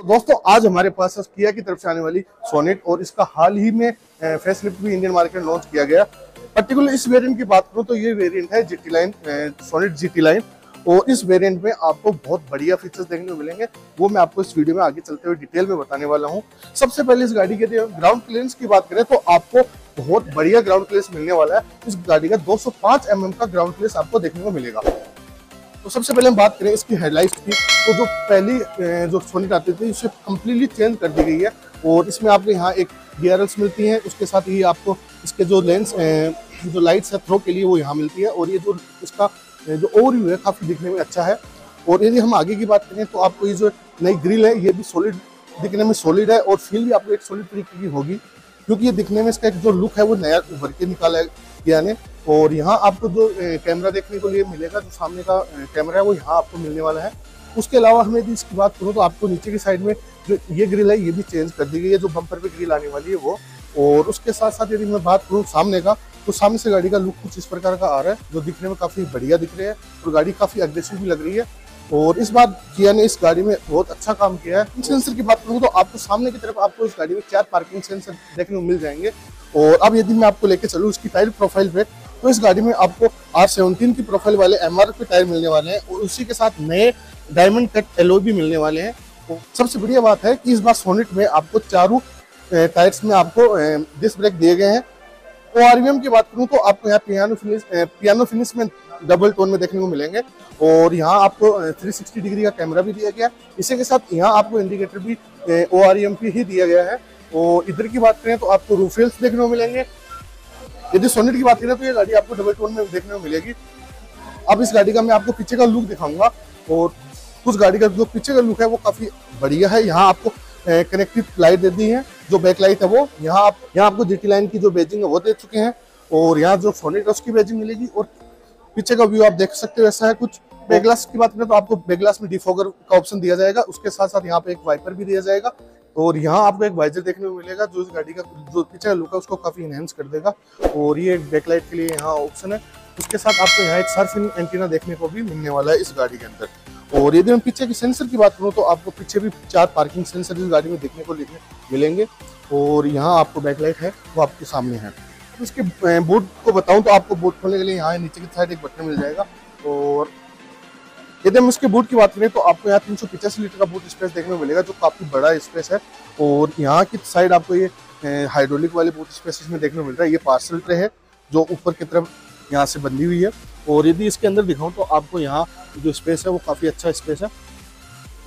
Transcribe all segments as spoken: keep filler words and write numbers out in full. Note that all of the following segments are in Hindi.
तो दोस्तों आज हमारे पास किया की तरफ से आने वाली सोनेट और इसका हाल ही में फेसलिफ्ट भी इंडियन मार्केट में लॉन्च किया गया। पर्टिकुलर इस वेरिएंट की बात करूं तो ये वेरिएंट है GT line Sonet GT line और इस वेरिएंट में आपको बहुत बढ़िया फीचर्स देखने को मिलेंगे, वो मैं आपको इस वीडियो में आगे चलते हुए डिटेल में बताने वाला हूं। सबसे पहले इस गाड़ी के ग्राउंड क्लियरेंस की बात करें तो आपको बहुत बढ़िया ग्राउंड क्लियरेंस मिलने वाला है। इस गाड़ी का दो सौ पांच एम एम का ग्राउंड क्लियरेंस आपको देखने को मिलेगा। तो सबसे पहले हम बात करें इसकी हेडलाइट की, तो जो पहली जो सोनेट आती थी उसे कम्प्लीटली चेंज कर दी गई है और इसमें आपको यहाँ एक डीआरएल्स मिलती हैं, उसके साथ ही आपको इसके जो लेंस जो लाइट्स है थ्रो के लिए वो यहाँ मिलती है और ये जो इसका जो ओवरव्यू है काफ़ी दिखने में अच्छा है। और यदि हम आगे की बात करें तो आपको ये जो नई ग्रिल है ये भी सॉलिड दिखने में सॉलिड है और फील भी आपको एक सॉलिड तरीके की होगी क्योंकि ये दिखने में इसका एक जो लुक है वो नया उभर के निकाला गया ने। और यहाँ आपको जो कैमरा देखने को लिए मिलेगा, जो सामने का कैमरा है वो यहाँ आपको मिलने वाला है। उसके अलावा हमें यदि इसकी बात करूँ तो आपको नीचे की साइड में जो ये ग्रिल है ये भी चेंज कर दी गई है, जो बम्पर पे ग्रिल आने वाली है वो। और उसके साथ साथ यदि मैं बात करूँ सामने का तो सामने से गाड़ी का लुक कुछ इस प्रकार का आ रहा है जो दिखने में काफ़ी बढ़िया दिख रहा है और गाड़ी काफ़ी अग्रेसिव भी लग रही है। और इस बात किया ने इस गाड़ी में बहुत अच्छा काम किया है। सेंसर की बात करूँ तो आपको सामने की तरफ आपको इस गाड़ी में चार पार्किंग सेंसर देखने को मिल जाएंगे। और अब यदि मैं आपको लेके चलूँ इसकी टायर प्रोफाइल पे तो इस गाड़ी में आपको आर सेवनटीन की प्रोफाइल वाले एमआरएफ के टायर मिलने वाले हैं और उसी के साथ नए डायमंड कट एलॉय भी मिलने वाले हैं। तो सबसे बढ़िया बात है कि इस बार सोनेट में आपको चारों टायर्स में आपको डिस्क ब्रेक दिए गए हैं। और आरवीएम की बात करूँ तो आपको यहाँ पियानो फिनिश पियानो फिनिश में डबल टोन में देखने को मिलेंगे और यहाँ आपको थ्री सिक्सटी डिग्री का कैमरा भी दिया गया है, इसी के साथ यहाँ आपको इंडिकेटर भी ओ आर वी एम पे ही दिया गया है। और इधर की बात करें तो आपको रूफ रेल्स देखने को मिलेंगे। यदि सोनेट की बात करें तो ये गाड़ी आपको डबल टोन में देखने को मिलेगी। अब इस गाड़ी का मैं आपको पीछे का लुक दिखाऊंगा और उस गाड़ी का जो पीछे का लुक है वो काफ़ी बढ़िया है। यहाँ आपको कनेक्टेड लाइट दे दी है, जो बैक लाइट है वो यहाँ आप यहाँ आपको जीटी लाइन की जो बैजिंग है वो दे चुके हैं और यहाँ जो सोनेट है उसकी बैजिंग मिलेगी। और पीछे का व्यू आप देख सकते हो ऐसा है कुछ। बैक ग्लास की बात करें तो आपको बैक ग्लास में डिफॉगर का ऑप्शन दिया जाएगा, उसके साथ साथ यहाँ पे एक वाइपर भी दिया जाएगा और यहाँ आपको एक वाइजर देखने को मिलेगा जो इस गाड़ी का जो पीछे का लुक है उसको काफ़ी इनहेंस कर देगा। और ये एक बैकलाइट के लिए यहाँ ऑप्शन है, उसके साथ आपको यहाँ एक सर्फ एंटीना देखने को भी मिलने वाला है इस गाड़ी के अंदर। और यदि हम पीछे के सेंसर की बात करूँ तो आपको पीछे भी चार पार्किंग सेंसर इस गाड़ी में देखने को मिलेंगे और यहाँ आपको बैकलाइट है वो आपके सामने है। इसके बूट को बताऊँ तो आपको बूट खोलने के लिए यहाँ नीचे की साइड एक बटन मिल जाएगा। और यदि हम इसके बूट की बात करें तो आपको यहाँ तीन सौ पचासी लीटर का बूट स्पेस देखने को मिलेगा जो काफ़ी बड़ा स्पेस है। और यहाँ की साइड आपको ये हाइड्रोलिक वाले बूट स्पेस इसमें देखने को मिल रहा है। ये पार्सल ट्रे है जो ऊपर की तरफ यहाँ से बंधी हुई है। और यदि इसके अंदर दिखाऊँ तो आपको यहाँ जो स्पेस है वो काफ़ी अच्छा स्पेस है।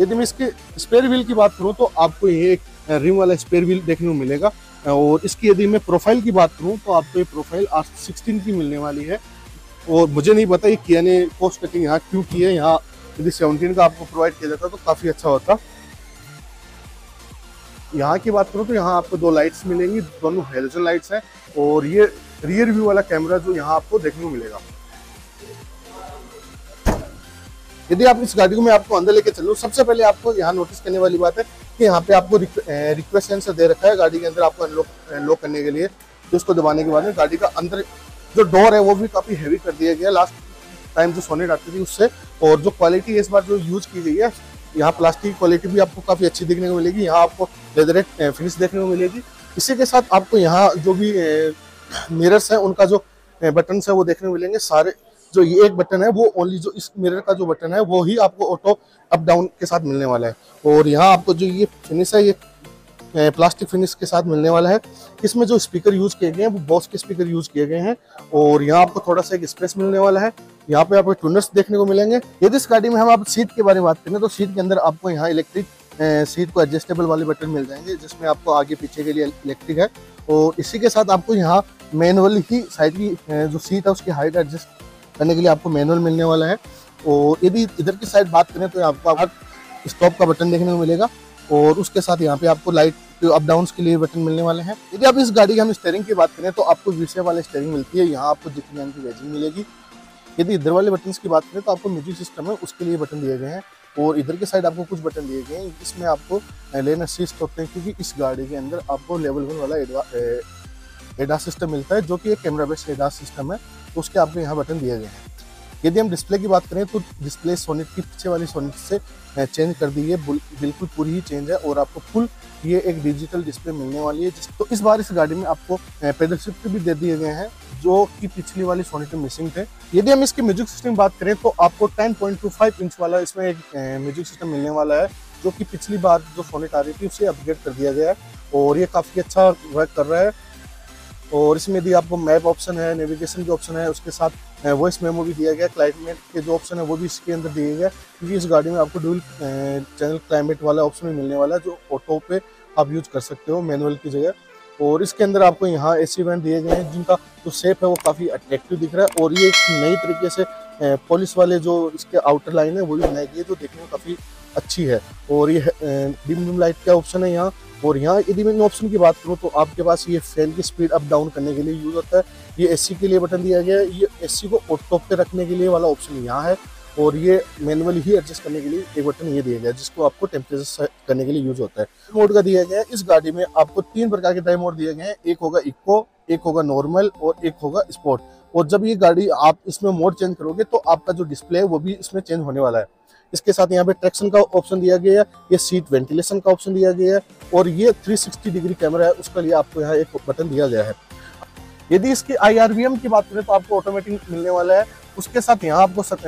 यदि मैं इसके स्पेयर व्हील की बात करूँ तो आपको ये एक रिम वाला स्पेयर व्हील देखने को मिलेगा। और इसकी यदि मैं प्रोफाइल की बात करूँ तो आपको ये प्रोफाइल आर सिक्सटीन की मिलने वाली है। और मुझे नहीं पता ये किया ने पोस्ट कटिंग यहाँ क्यों की है, यहाँ यदि सेवनटीन का आपको प्रोवाइड किया जाता तो काफ़ी अच्छा होता। यहाँ की बात करूँ तो यहाँ आपको दो लाइट्स मिलेंगी, दोनों हेलोजन लाइट्स हैं। और ये रियर व्यू वाला कैमरा जो यहाँ आपको देखने को मिलेगा। यदि आप इस गाड़ी को मैं आपको अंदर लेके चलूँ, सबसे पहले आपको यहाँ नोटिस करने वाली बात है कि यहाँ पे आपको रिक्वेस्ट सेंसर दे रखा है गाड़ी के अंदर आपको अनलॉक लॉक करने के लिए, जिसको दबाने के बाद में गाड़ी का अंदर जो डोर है वो भी काफ़ी हैवी कर दिया गया लास्ट टाइम जो सोनेट आती थी उससे। और जो क्वालिटी इस बार जो यूज़ की गई है यहाँ प्लास्टिक क्वालिटी भी आपको काफ़ी अच्छी देखने को मिलेगी। यहाँ आपको लेदरेट फिनिश देखने को मिलेगी। इसी के साथ आपको यहाँ जो भी मिरर्स हैं उनका जो बटन्स है वो देखने को मिलेंगे सारे। जो ये एक बटन है वो ओनली जो इस मिरर का जो बटन है वो ही आपको ऑटो अप डाउन के साथ मिलने वाला है। और यहाँ आपको जो ये फिनिश है ये प्लास्टिक फिनिश के साथ मिलने वाला है। इसमें जो स्पीकर यूज़ किए गए हैं वो बॉस के स्पीकर यूज़ किए गए हैं। और यहाँ आपको थोड़ा सा एक स्पेस मिलने वाला है, यहाँ पे आपको ट्यूनर्स देखने को मिलेंगे। यदि इस गाड़ी में हम आप सीट के बारे में बात करें तो सीट के अंदर आपको यहाँ इलेक्ट्रिक सीट को एडजस्टेबल वाले बटन मिल जाएंगे, जिसमें आपको आगे पीछे के लिए इलेक्ट्रिक है। और इसी के साथ आपको यहाँ मैनुअल ही साइड की जो सीट है उसकी हाइट एडजस्ट करने के लिए आपको मैनुअल मिलने वाला है। और यदि इधर की साइड बात करें तो आपको स्टॉप का बटन देखने को मिलेगा और उसके साथ यहाँ पे आपको लाइट अप डाउन के लिए बटन मिलने वाले हैं। यदि आप इस गाड़ी की हम स्टेयरिंग की बात करें तो आपको वी शेप वाली स्टेयरिंग मिलती है, यहाँ आपको जीटी लाइन की बैजिंग मिलेगी। यदि इधर वाले बटन की बात करें तो आपको म्यूजिक सिस्टम है उसके लिए बटन दिए गए हैं। और इधर के साइड आपको कुछ बटन दिए गए हैं, इसमें आपको लेन असिस्ट होते हैं क्योंकि इस गाड़ी के अंदर आपको लेवल वन वाला एडास सिस्टम मिलता है जो कि एक कैमरा बेस्ड एडास सिस्टम है, उसके आपको यहाँ बटन दिए गए हैं। यदि हम डिस्प्ले की बात करें तो डिस्प्ले सोनेट की पीछे वाली सोनेट से चेंज कर दी है, बिल्कुल पूरी ही चेंज है और आपको फुल ये एक डिजिटल डिस्प्ले मिलने वाली है। तो इस बार इस गाड़ी में आपको पेडल शिफ्ट भी दे दिए गए हैं जो कि पिछली वाली सोनेट में मिसिंग थे। यदि हम इसकी म्यूजिक सिस्टम बात करें तो आपको ten point two five inch वाला इसमें एक म्यूजिक सिस्टम मिलने वाला है जो कि पिछली बार जो सोनेट आ रही थी उसे अपग्रेड कर दिया गया है और ये काफ़ी अच्छा वर्क कर रहा है। और इसमें यदि आपको मैप ऑप्शन है, नेविगेशन जो ऑप्शन है, उसके साथ वॉइस मेमो भी दिया गया, क्लाइमेट के जो ऑप्शन है वो भी इसके अंदर दिए गए क्योंकि इस गाड़ी में आपको डुअल चैनल क्लाइमेट वाला ऑप्शन भी मिलने वाला है जो ऑटो पे आप यूज कर सकते हो मैनुअल की जगह। और इसके अंदर आपको यहाँ एसी वैन दिए गए हैं जिनका जो शेप है वो काफ़ी अट्रैक्टिव दिख रहा है और ये एक नई तरीके से पॉलिश वाले जो इसके आउटर लाइन है वो भी बनाई गई है जो देखने में काफ़ी अच्छी है। और ये डिम डिम लाइट का ऑप्शन है यहाँ। और यहाँ यदि मैं ऑप्शन की बात करूँ तो आपके पास ये फैन की स्पीड अप डाउन करने के लिए यूज़ होता है, ये एसी के लिए बटन दिया गया है, ये एसी को टॉप पे रखने के लिए वाला ऑप्शन यहाँ है और ये मैनुअली ही एडजस्ट करने के लिए एक बटन ये दिया गया है जिसको आपको टेम्परेचर सेट करने के लिए यूज़ होता है। मोड का दिया गया है, इस गाड़ी में आपको तीन प्रकार के ड्राइव मोड दिए गए हैं, एक होगा इको, एक होगा नॉर्मल और एक होगा स्पोर्ट। और जब ये गाड़ी आप इसमें मोड चेंज करोगे तो आपका जो डिस्प्ले है वो भी इसमें चेंज होने वाला है। इसके साथ यहाँ पे ट्रैक्शन का ऑप्शन दिया गया है, ये सीट वेंटिलेशन का ऑप्शन दिया गया है और ये थ्री सिक्सटी डिग्री कैमरा है उसके लिए आपको यहाँ एक बटन दिया गया है। यदि इसकी आई आर वी एम की बात करें तो आपको ऑटोमेटिक मिलने वाला है, उसके साथ यहाँ आपको सक,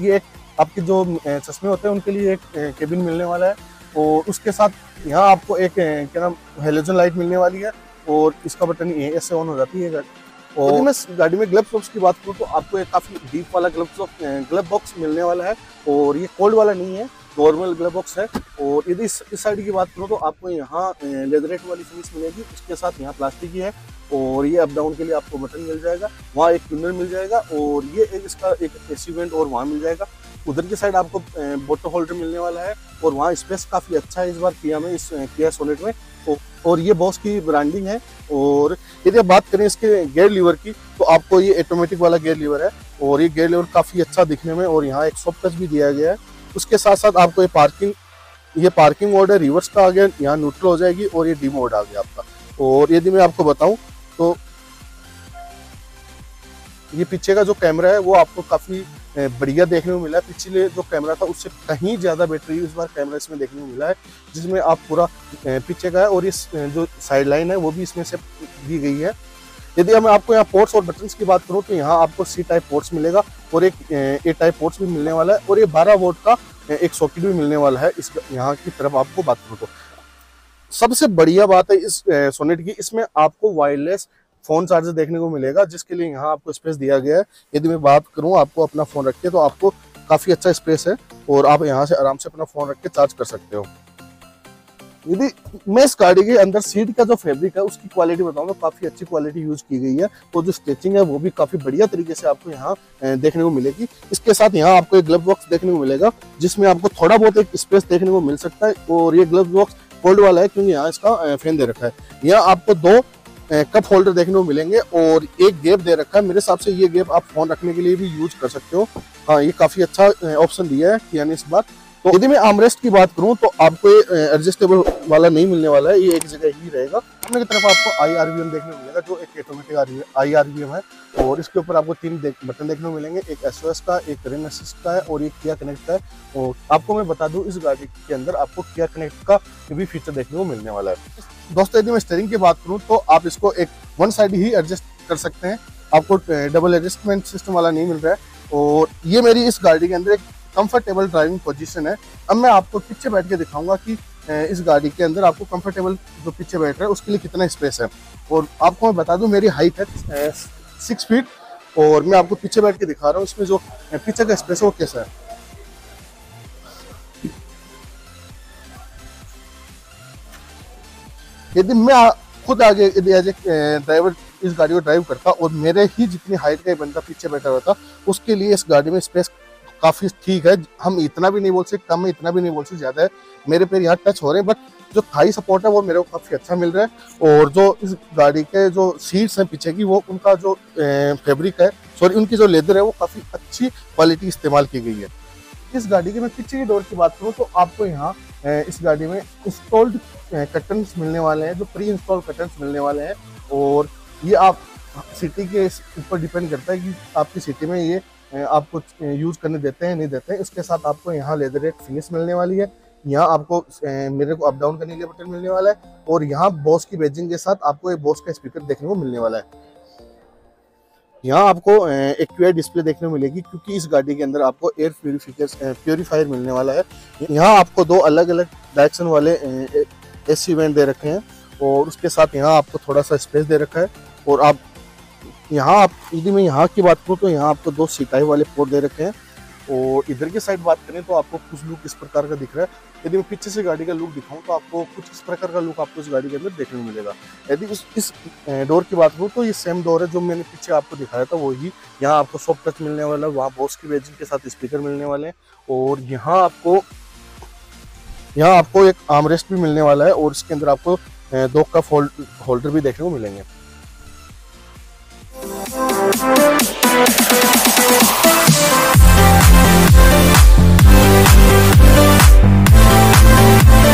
ये एक आपके जो चश्मे होते हैं उनके लिए एक केबिन मिलने वाला है और उसके साथ यहाँ आपको एक क्या नाम हेलोजन लाइट मिलने वाली है और इसका बटन ये ऐसे ऑन हो जाती है। और यदि मैं गाड़ी में ग्लव बॉक्स की बात करूँ तो आपको एक काफ़ी डीप वाला ग्लव ग्लव बॉक्स मिलने वाला है और ये कोल्ड वाला नहीं है, नॉर्मल ग्लव बॉक्स है। और यदि इस साइड की बात करूँ तो आपको यहाँ लेदरेट वाली फिनिश मिलेगी, उसके साथ यहाँ प्लास्टिक की है और ये अप डाउन के लिए आपको बटन मिल जाएगा, वहाँ एक ट्यूनर मिल जाएगा और ये एक इसका एक एसी वेंट और वहाँ मिल जाएगा। उधर की साइड आपको बोटल होल्डर मिलने वाला है और वहाँ स्पेस काफ़ी अच्छा है इस बार किया में इस किया सोनेट में और ये बॉस की ब्रांडिंग है। और यदि आप बात करें इसके गियर लीवर की तो आपको ये ऑटोमेटिक वाला गियर लीवर है और ये गियर लीवर काफ़ी अच्छा दिखने में और यहाँ एक सॉफ्ट टच भी दिया गया है। उसके साथ साथ आपको ये पार्किंग ये पार्किंग मोड है, रिवर्स का आ गया, यहाँ न्यूट्रल हो जाएगी और ये डी मोड आ गया आपका। और यदि मैं आपको बताऊँ तो ये पीछे का जो कैमरा है वो आपको काफ़ी बढ़िया देखने को मिला है, पिछले जो कैमरा था उससे कहीं ज़्यादा बैटरी इस बार कैमरा इसमें देखने को मिला है जिसमें आप पूरा पीछे का है और इस जो साइड लाइन है वो भी इसमें से दी गई है। यदि हम आपको यहाँ पोर्ट्स और बटन्स की बात करूँ तो यहाँ आपको सी टाइप पोर्ट्स मिलेगा और एक ए टाइप पोर्ट्स भी मिलने वाला है और ये बारह वोल्ट का एक सॉकेट भी मिलने वाला है इस यहाँ की तरफ आपको बात करूँ तो। सबसे बढ़िया बात है इस सोनेट की, इसमें आपको वायरलेस फ़ोन चार्जर देखने को मिलेगा जिसके लिए यहाँ आपको स्पेस दिया गया है। यदि मैं बात करूँ आपको अपना फ़ोन रख के तो आपको काफ़ी अच्छा स्पेस है और आप यहाँ से आराम से अपना फ़ोन रख के चार्ज कर सकते हो। यदि मैं इस गाड़ी के अंदर सीट का जो फैब्रिक है उसकी क्वालिटी बताऊँ तो काफ़ी अच्छी क्वालिटी यूज़ की गई है और जो स्टिचिंग है वो भी काफ़ी बढ़िया तरीके से आपको यहाँ देखने को मिलेगी। इसके साथ यहाँ आपको एक ग्लव बॉक्स देखने को मिलेगा जिसमें आपको थोड़ा बहुत एक स्पेस देखने को मिल सकता है और ये ग्लव बॉक्स कोल्ड वाला है क्योंकि यहाँ इसका फैन दे रखा है। यहाँ आपको दो कप होल्डर देखने को मिलेंगे और एक गैप दे रखा है, मेरे हिसाब से ये गैप आप फोन रखने के लिए भी यूज कर सकते हो। हाँ, ये काफ़ी अच्छा ऑप्शन दिया है यानी इस बार। तो यदि मैं आर्मरेस्ट की बात करूँ तो आपको ये एडजस्टेबल वाला नहीं मिलने वाला है, ये एक जगह ही रहेगा। सामने की तरफ आपको आई आर वी एम देखने को मिलेगा जो एक automatic I R V M है और इसके ऊपर आपको तीन बटन देखने को मिलेंगे, एक एस ओ एस का, एक रेन असिस्ट का है और एक किया कनेक्ट का है। और आपको मैं बता दूँ इस गाड़ी के अंदर आपको किया कनेक्ट का भी फीचर देखने को मिलने वाला है। दोस्तों यदि मैं स्टीयरिंग की बात करूं तो आप इसको एक वन साइड ही एडजस्ट कर सकते हैं, आपको डबल एडजस्टमेंट सिस्टम वाला नहीं मिल रहा है और ये मेरी इस गाड़ी के अंदर एक कंफर्टेबल ड्राइविंग पोजीशन है। अब मैं आपको पीछे बैठ के दिखाऊंगा कि इस गाड़ी के अंदर आपको कंफर्टेबल जो पीछे बैठ रहा है उसके लिए कितना स्पेस है। और आपको मैं बता दूँ मेरी हाइट है सिक्स फीट और मैं आपको पीछे बैठ के दिखा रहा हूँ इसमें जो पीछे का स्पेस है वो कैसा है। यदि मैं खुद आगे यदि एज ए ड्राइवर इस गाड़ी को ड्राइव करता और मेरे ही जितनी हाइट का बंदा पीछे बैठा हुआ था उसके लिए इस गाड़ी में स्पेस काफ़ी ठीक है, हम इतना भी नहीं बोल सकते कम है, इतना भी नहीं बोल सकते ज़्यादा है। मेरे पैर यहाँ टच हो रहे हैं बट जो थाई सपोर्ट है वो मेरे को काफ़ी अच्छा मिल रहा है और जो इस गाड़ी के जो सीट्स हैं पीछे की वो उनका जो फैब्रिक है सॉरी उनकी जो लेदर है वो काफ़ी अच्छी क्वालिटी इस्तेमाल की गई है। इस गाड़ी के मैं पीछे की डोर की बात करूँ तो आपको यहाँ इस गाड़ी में इंस्टॉल्ड कर्टन्स मिलने वाले हैं, जो प्री इंस्टॉल कर्टन्स मिलने वाले हैं और ये आप सिटी के ऊपर डिपेंड करता है कि आपकी सिटी में ये आपको यूज़ करने देते हैं नहीं देते हैं। इसके साथ आपको यहाँ लेदरेट फिनिश मिलने वाली है, यहाँ आपको मेरे को अप डाउन करने के लिए बटन मिलने वाला है और यहाँ बोस की बैजिंग के साथ आपको एक बोस का स्पीकर देखने को मिलने वाला है। यहाँ आपको एक क्यूआई डिस्प्ले देखने को मिलेगी क्योंकि इस गाड़ी के अंदर आपको एयर प्योरीफिकेशन प्योरीफायर मिलने वाला है। यहाँ आपको दो अलग अलग डायरेक्शन वाले एसी वेंट दे रखे हैं और उसके साथ यहाँ आपको थोड़ा सा स्पेस दे रखा है। और आप यहाँ आप यदि मैं यहाँ की बात करूँ तो यहाँ आपको दो सीटाई वाले पोर्ट दे रखे हैं। और इधर की साइड बात करें तो आपको कुछ लुक इस प्रकार का दिख रहा है। यदि मैं पीछे से गाड़ी का लुक दिखाऊं तो आपको कुछ इस प्रकार का लुक आपको इस गाड़ी के अंदर देखने को मिलेगा। यदि इस इस डोर की बात करूं तो ये सेम डोर है जो मैंने पीछे आपको दिखाया था, वही यहाँ आपको सॉफ्ट टच मिलने वाला है, वहाँ बोस की बैजिंग के साथ स्पीकर मिलने वाले हैं और यहाँ आपको यहाँ आपको एक आर्मरेस्ट भी मिलने वाला है और इसके अंदर आपको दो कप होल्डर भी देखने को मिलेंगे।